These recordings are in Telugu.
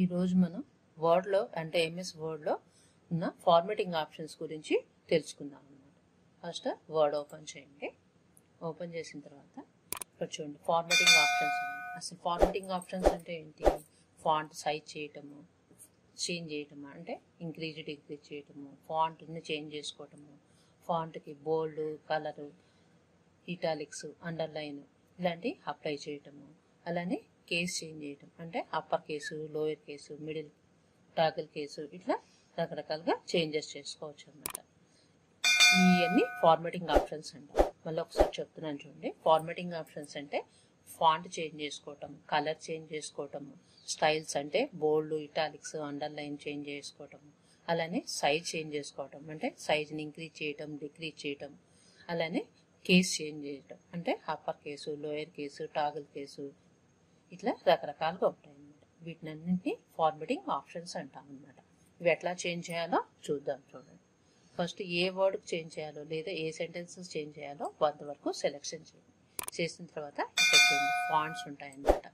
ఈ రోజు మనం వర్డ్ లో అంటే ఎంఎస్ వర్డ్ లో ఉన్న ఫార్మాటింగ్ ఆప్షన్స్ గురించి తెలుసుకుందాం అన్నమాట. ఫస్ట్ వర్డ్ ఓపెన్ చేయండి. ఓపెన్ చేసిన తర్వాత ఇక్కడ చూడండి ఫార్మాటింగ్ ఆప్షన్స్. అసలు ఫార్మాటింగ్ ఆప్షన్స్ అంటే ఏంటి? ఫాంట్ సైజ్ చేయటము, చేంజ్ చేయటము అంటే ఇంక్రీజ్ చేయటము, ఫాంట్ని చేంజ్ చేసుకోవటము, ఫాంట్కి బోల్డ్, కలరు, ఇటాలిక్స్, అండర్లైన్ ఇలాంటివి అప్లై చేయటము, అలానే కేస్ చేంజ్ చేయటం అంటే upper case, lower case, middle, toggle case ఇట్లా రకరకాలుగా చేంజెస్ చేసుకోవచ్చు అన్నమాట. ఇవన్నీ ఫార్మాటింగ్ ఆప్షన్స్ అంటారు. మళ్ళీ ఒకసారి చెప్తున్నాను చూడండి. ఫార్మాటింగ్ ఆప్షన్స్ అంటే ఫాంట్ చేంజ్ చేసుకోవటం, కలర్ చేంజ్ చేసుకోవటము, స్టైల్స్ అంటే బోల్డ్, ఇటాలిక్స్, అండర్లైన్ చేంజ్ చేసుకోవటము, అలానే సైజ్ చేంజ్ చేసుకోవటం అంటే సైజ్ని ఇంక్రీజ్ చేయటం, డిక్రీజ్ చేయటం, అలానే కేస్ చేంజ్ చేయటం అంటే upper case, lower case, toggle case ఇట్లా రకరకాలుగా ఉంటాయి అన్నమాట. వీటినన్నింటినీ ఫార్మాటింగ్ ఆప్షన్స్ అంటాం అన్నమాట. ఇవి ఎట్లా చేంజ్ చేయాలో చూద్దాం. చూడండి ఫస్ట్ ఏ వర్డ్కి చేంజ్ చేయాలో లేదా ఏ సెంటెన్సెస్ చేంజ్ చేయాలో వంద వరకు సెలెక్షన్ చేయండి. చేసిన తర్వాత ఇక్కడ చూడండి ఫాంట్స్ ఉంటాయన్నమాట.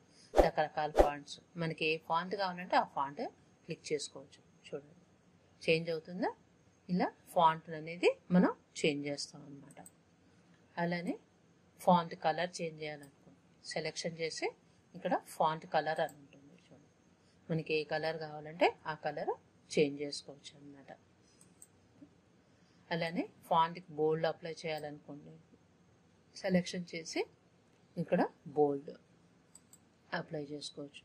రకరకాల ఫాంట్స్ మనకి ఏ ఫాంట్ కావాలంటే ఆ ఫాంట్ క్లిక్ చేసుకోవచ్చు. చూడండి చేంజ్ అవుతుందా? ఇలా ఫాంట్ అనేది మనం చేంజ్ చేస్తాం అన్నమాట. అలానే ఫాంట్ కలర్ చేంజ్ చేయాలనుకోండి, సెలెక్షన్ చేసి ఇక్కడ ఫాంట్ కలర్ అని ఉంటుంది. చూడండి మనకి ఏ కలర్ కావాలంటే ఆ కలర్ చేంజ్ చేసుకోవచ్చు అన్నమాట. అలానే ఫాంట్కి బోల్డ్ అప్లై చేయాలనుకోండి, సెలెక్షన్ చేసి ఇక్కడ బోల్డ్ అప్లై చేసుకోవచ్చు.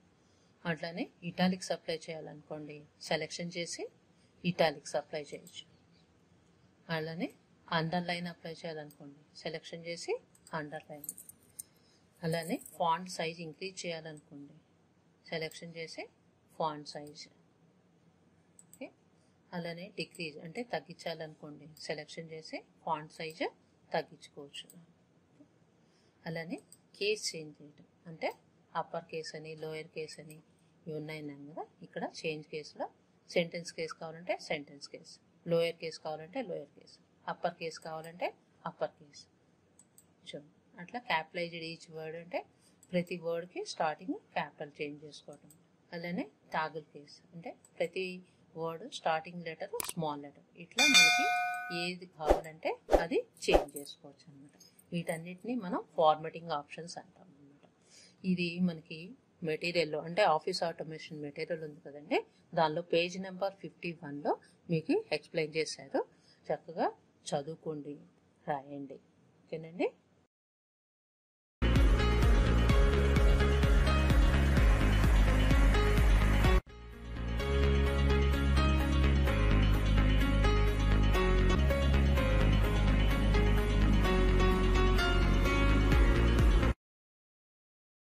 అట్లానే ఇటాలిక్స్ అప్లై చేయాలనుకోండి, సెలెక్షన్ చేసి ఇటాలిక్స్ అప్లై చేయొచ్చు. అలానే అండర్లైన్ అప్లై చేయాలనుకోండి, సెలెక్షన్ చేసి అండర్లైన్. అలానే ఫాంట్ సైజ్ ఇంక్రీజ్ చేయాలనుకోండి, సెలెక్షన్ చేసి ఫాంట్ సైజ్. ఓకే అలానే డిక్రీజ్ అంటే తగ్గించాలనుకోండి, సెలెక్షన్ చేసి ఫాంట్ సైజ్ తగ్గించుకోవచ్చు. అలానే కేస్ చేంజ్ చేయడం అంటే అప్పర్ కేస్ అని, లోయర్ కేస్ అని ఇవి ఉన్నాయన్నాను కదా. ఇక్కడ చేంజ్ కేసులో సెంటెన్స్ కేస్ కావాలంటే సెంటెన్స్ కేస్, లోయర్ కేస్ కావాలంటే లోయర్ కేస్, అప్పర్ కేస్ కావాలంటే అప్పర్ కేస్. చూడండి అట్లా క్యాపిటలైజ్డ్ ఈచ్ వర్డ్ అంటే ప్రతి వర్డ్కి స్టార్టింగ్ క్యాపిటల్ చేంజ్ చేసుకోవటం. అలానే టాగిల్ కేస్ అంటే ప్రతి word starting letter small letter ఇట్లా మనకి ఏది కావాలంటే అది చేంజ్ చేసుకోవచ్చు అన్నమాట. వీటన్నిటిని మనం ఫార్మాటింగ్ ఆప్షన్స్ అంటాం అన్నమాట. ఇది మనకి మెటీరియల్లో అంటే ఆఫీస్ ఆటోమేషన్ మెటీరియల్ ఉంది కదండి, దానిలో పేజ్ నెంబర్ 51లో మీకు ఎక్స్ప్లెయిన్ చేశారు. చక్కగా చదువుకోండి, రాయండి. ఓకేనండి.